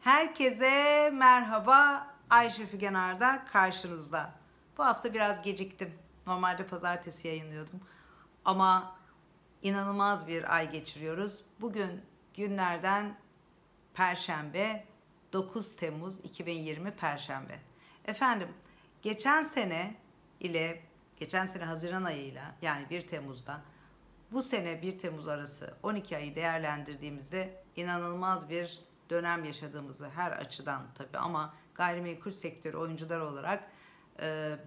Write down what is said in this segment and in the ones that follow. Herkese merhaba, Ayşe Fügen Arda karşınızda. Bu hafta biraz geciktim. Normalde pazartesi yayınlıyordum. Ama inanılmaz bir ay geçiriyoruz. Bugün günlerden Perşembe, 9 Temmuz 2020 Perşembe. Efendim, geçen sene Haziran ayıyla, yani 1 Temmuz'da bu sene 1 Temmuz arası 12 ayı değerlendirdiğimizde inanılmaz bir dönem yaşadığımızı her açıdan tabii ama gayrimenkul sektörü oyuncular olarak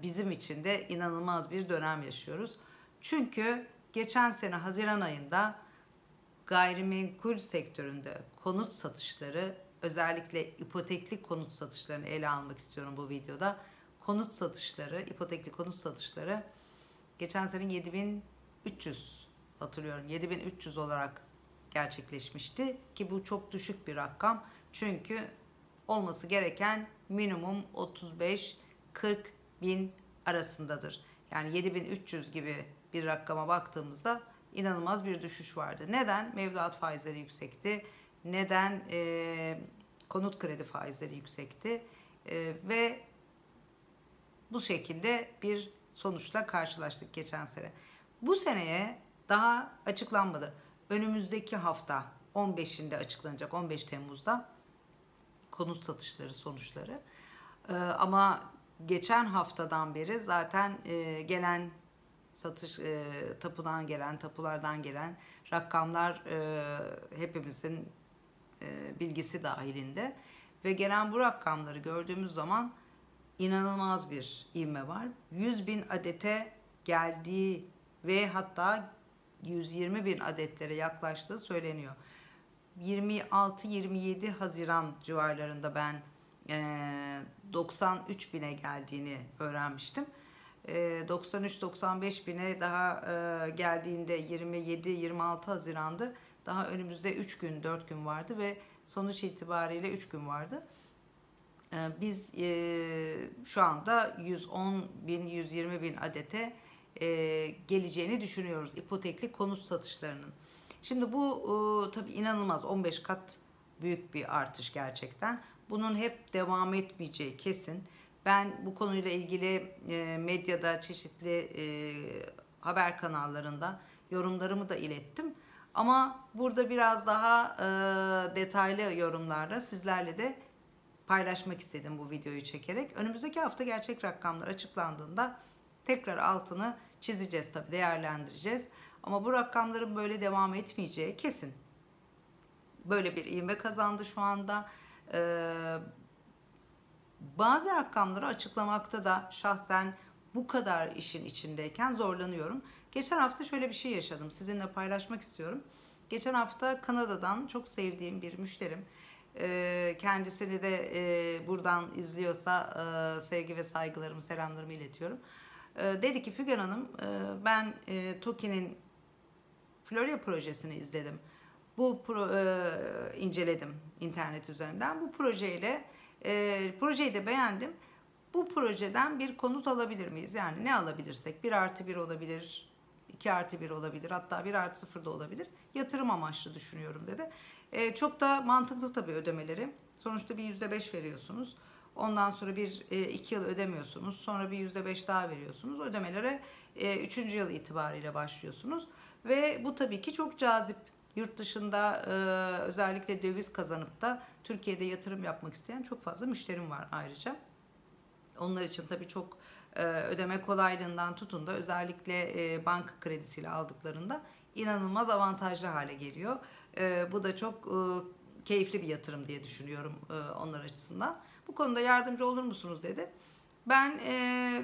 bizim için de inanılmaz bir dönem yaşıyoruz. Çünkü geçen sene Haziran ayında gayrimenkul sektöründe konut satışları, özellikle ipotekli konut satışlarını ele almak istiyorum bu videoda. Konut satışları, ipotekli konut satışları geçen sene 7300 hatırlıyorum. 7300 olarak gerçekleşmişti ki bu çok düşük bir rakam. Çünkü olması gereken minimum 35-40 bin arasındadır. Yani 7300 gibi bir rakama baktığımızda inanılmaz bir düşüş vardı. Neden? Mevduat faizleri yüksekti. Neden? Konut kredi faizleri yüksekti. Ve bu şekilde bir sonuçla karşılaştık geçen sene. Bu seneye daha açıklanmadı. Önümüzdeki hafta 15'inde açıklanacak, 15 Temmuz'da konut satışları sonuçları. Ama geçen haftadan beri zaten gelen satış, tapulardan gelen rakamlar hepimizin bilgisi dahilinde ve gelen bu rakamları gördüğümüz zaman inanılmaz bir ivme var. 100 bin adete geldiği ve hatta 120 bin adetlere yaklaştığı söyleniyor. 26-27 Haziran civarlarında ben 93 bine geldiğini öğrenmiştim. 93-95 bine daha geldiğinde 27-26 Haziran'dı. Daha önümüzde 3 gün 4 gün vardı ve sonuç itibariyle 3 gün vardı. Biz şu anda 110 bin 120 bin adete geleceğini düşünüyoruz ipotekli konut satışlarının. Şimdi bu tabii inanılmaz, 15 kat büyük bir artış gerçekten. Bunun hep devam etmeyeceği kesin. Ben bu konuyla ilgili medyada çeşitli haber kanallarında yorumlarımı da ilettim. Ama burada biraz daha detaylı yorumlarla sizlerle de paylaşmak istedim bu videoyu çekerek. Önümüzdeki hafta gerçek rakamlar açıklandığında tekrar altını çizeceğiz tabii, değerlendireceğiz. Ama bu rakamların böyle devam etmeyeceği kesin. Böyle bir ivme kazandı şu anda. Bazı rakamları açıklamakta da şahsen bu kadar işin içindeyken zorlanıyorum. Geçen hafta şöyle bir şey yaşadım. Sizinle paylaşmak istiyorum. Geçen hafta Kanada'dan çok sevdiğim bir müşterim. Kendisini de buradan izliyorsa sevgi ve saygılarımı, selamlarımı iletiyorum. Dedi ki Fügen Hanım, ben TOKİ'nin Florya projesini izledim. İnceledim internet üzerinden. Bu projeyle projeyi de beğendim. Bu projeden bir konut alabilir miyiz? Yani ne alabilirsek, 1+1 olabilir, 2+1 olabilir, hatta 1+0 da olabilir. Yatırım amaçlı düşünüyorum dedi. Çok da mantıklı tabii ödemeleri. Sonuçta bir %5 veriyorsunuz. Ondan sonra bir 2 yıl ödemiyorsunuz. Sonra bir %5 daha veriyorsunuz. Ödemelere 3. yıl itibariyle başlıyorsunuz. Ve bu tabii ki çok cazip. Yurt dışında özellikle döviz kazanıp da Türkiye'de yatırım yapmak isteyen çok fazla müşterim var ayrıca. Onlar için tabii çok ödeme kolaylığından tutun da özellikle banka kredisiyle aldıklarında inanılmaz avantajlı hale geliyor. Bu da çok keyifli bir yatırım diye düşünüyorum onlar açısından. Bu konuda yardımcı olur musunuz dedi. Ben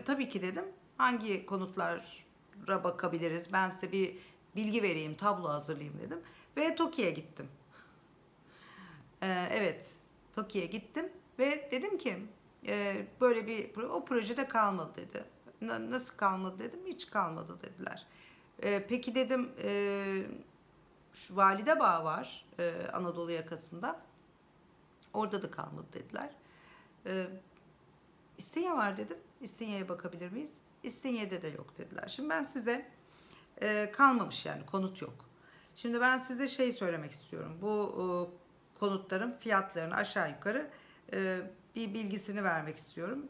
tabii ki dedim, hangi konutlara bakabiliriz, ben size bir bilgi vereyim, tablo hazırlayayım dedim. Ve TOKİ'ye gittim. Evet, TOKİ'ye gittim ve dedim ki böyle bir projede kalmadı dedi. Nasıl kalmadı dedim, hiç kalmadı dediler. Peki dedim, şu Validebağ var Anadolu yakasında. Orada da kalmadı dediler. İstinye var dedim. İstinye'ye bakabilir miyiz? İstinye'de de yok dediler. Şimdi ben size kalmamış, yani konut yok. Şimdi ben size şey söylemek istiyorum. Bu konutların fiyatlarını aşağı yukarı bir bilgisini vermek istiyorum.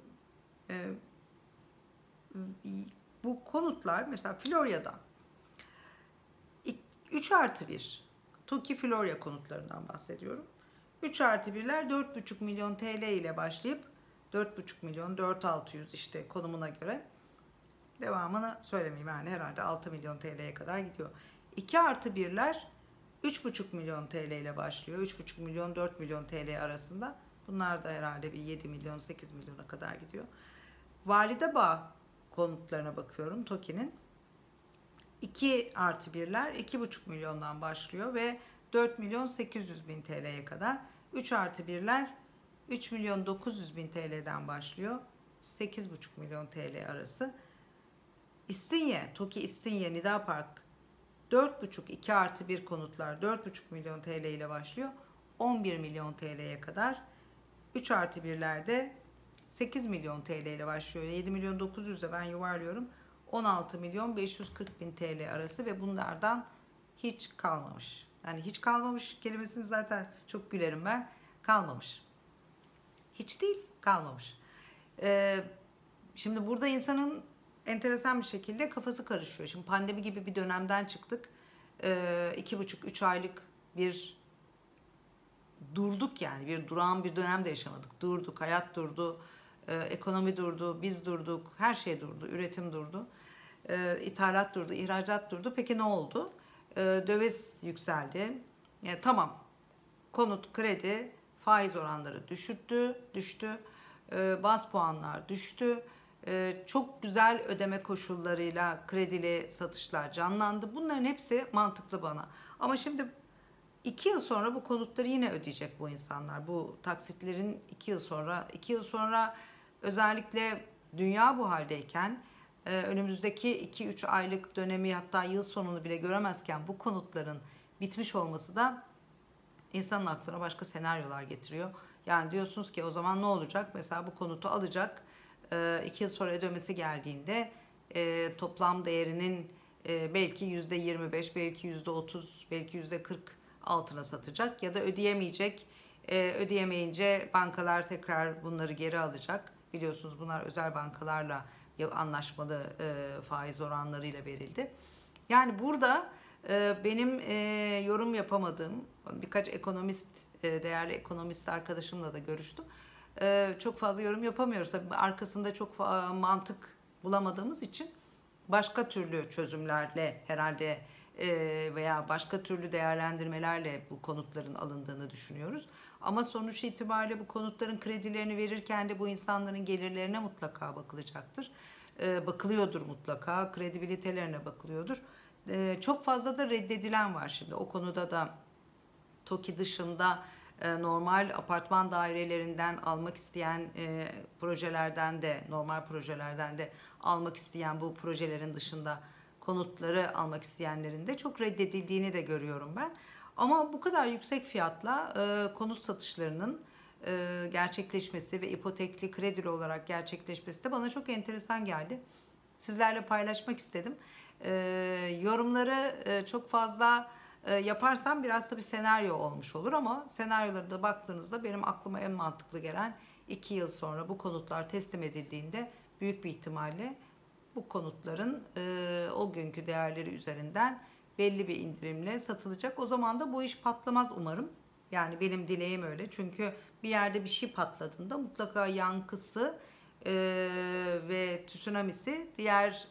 Bu konutlar mesela Florya'da 3+1 TOKİ Florya konutlarından bahsediyorum. 3+1'ler 4,5 milyon TL ile başlayıp 4,5 milyon 4.600 işte konumuna göre, devamını söylemeyeyim yani, herhalde 6 milyon TL'ye kadar gidiyor. 2+1'ler 3,5 milyon TL ile başlıyor. 3,5 milyon 4 milyon TL arasında. Bunlar da herhalde bir 7 milyon 8 milyona kadar gidiyor. Validebağ konutlarına bakıyorum TOKİ'nin. 2+1'ler 2,5 milyondan başlıyor ve 4 milyon 800 bin TL'ye kadar. 3+1'ler 3 milyon 900 bin TL'den başlıyor. 8,5 milyon TL arası. İstinye, TOKİ İstinye, Nida Park 4,5 2+1 konutlar 4,5 milyon TL ile başlıyor. 11 milyon TL'ye kadar. 3+1'lerde 8 milyon TL ile başlıyor. 7 milyon 900 de ben yuvarlıyorum. 16 milyon 540 bin TL arası ve bunlardan hiç kalmamış. Yani hiç kalmamış kelimesini zaten çok gülerim ben. Kalmamış. Hiç değil, kalmamış. Şimdi burada insanın enteresan bir şekilde kafası karışıyor. Şimdi pandemi gibi bir dönemden çıktık. 2,5-3 aylık bir durduk yani. Bir durağan bir dönemde yaşamadık. Durduk, hayat durdu, ekonomi durdu, biz durduk, her şey durdu, üretim durdu, ithalat durdu, ihracat durdu. Peki ne oldu? Döviz yükseldi. Yani tamam, konut, kredi, faiz oranları düştü, baz puanlar düştü. Çok güzel ödeme koşullarıyla kredili satışlar canlandı. Bunların hepsi mantıklı bana. Ama şimdi 2 yıl sonra bu konutları yine ödeyecek bu insanlar. Bu taksitlerin 2 yıl sonra özellikle dünya bu haldeyken, önümüzdeki 2-3 aylık dönemi, hatta yıl sonunu bile göremezken bu konutların bitmiş olması da insanın aklına başka senaryolar getiriyor. Yani diyorsunuz ki o zaman ne olacak? Mesela bu konutu alacak, 2 yıl sonra ödemesi geldiğinde toplam değerinin belki %25, belki %30, belki %40 altına satacak ya da ödeyemeyecek. Ödeyemeyince bankalar tekrar bunları geri alacak. Biliyorsunuz bunlar özel bankalarla anlaşmalı faiz oranlarıyla verildi. Yani burada benim yorum yapamadığım, birkaç ekonomist, değerli ekonomist arkadaşımla da görüştüm. Çok fazla yorum yapamıyoruz. Tabii arkasında çok mantık bulamadığımız için başka türlü çözümlerle herhalde veya başka türlü değerlendirmelerle bu konutların alındığını düşünüyoruz. Ama sonuç itibariyle bu konutların kredilerini verirken de bu insanların gelirlerine mutlaka bakılacaktır. Bakılıyordur mutlaka, kredibilitelerine bakılıyordur. Çok fazla da reddedilen var şimdi. O konuda da TOKİ dışında normal apartman dairelerinden almak isteyen, projelerden de, normal projelerden de almak isteyen, bu projelerin dışında konutları almak isteyenlerin de çok reddedildiğini de görüyorum ben. Ama bu kadar yüksek fiyatla konut satışlarının gerçekleşmesi ve ipotekli, kredili olarak gerçekleşmesi de bana çok enteresan geldi. Sizlerle paylaşmak istedim. Yorumları çok fazla yaparsam biraz da bir senaryo olmuş olur ama senaryolara da baktığınızda benim aklıma en mantıklı gelen 2 yıl sonra bu konutlar teslim edildiğinde büyük bir ihtimalle bu konutların o günkü değerleri üzerinden belli bir indirimle satılacak. O zaman da bu iş patlamaz umarım. Yani benim dileğim öyle. Çünkü bir yerde bir şey patladığında mutlaka yankısı ve tsunamisi diğer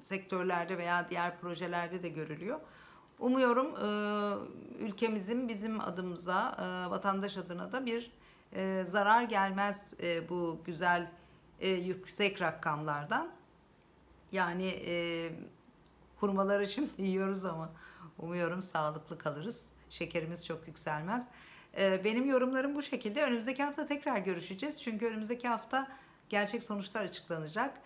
sektörlerde veya diğer projelerde de görülüyor. Umuyorum ülkemizin bizim adımıza, vatandaş adına da bir zarar gelmez bu güzel yüksek rakamlardan. Yani hurmaları şimdi yiyoruz ama umuyorum sağlıklı kalırız. Şekerimiz çok yükselmez. Benim yorumlarım bu şekilde. Önümüzdeki hafta tekrar görüşeceğiz. Çünkü önümüzdeki hafta gerçek sonuçlar açıklanacak.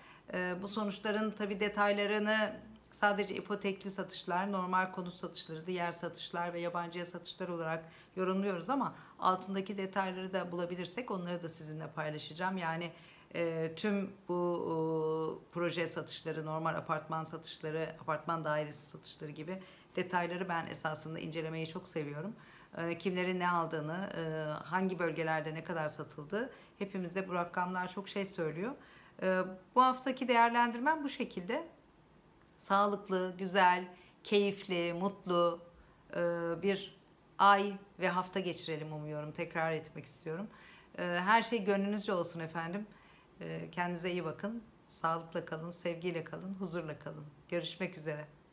Bu sonuçların tabii detaylarını sadece ipotekli satışlar, normal konut satışları, diğer satışlar ve yabancıya satışlar olarak yorumluyoruz ama altındaki detayları da bulabilirsek onları da sizinle paylaşacağım. Yani tüm bu proje satışları, normal apartman satışları, apartman dairesi satışları gibi detayları ben esasında incelemeyi çok seviyorum. kimlerin ne aldığını, hangi bölgelerde ne kadar satıldı, hepimize bu rakamlar çok şey söylüyor. Bu haftaki değerlendirmem bu şekilde. Sağlıklı, güzel, keyifli, mutlu bir ay ve hafta geçirelim umuyorum. Tekrar etmek istiyorum. Her şey gönlünüzce olsun efendim. Kendinize iyi bakın. Sağlıkla kalın, sevgiyle kalın, huzurla kalın. Görüşmek üzere.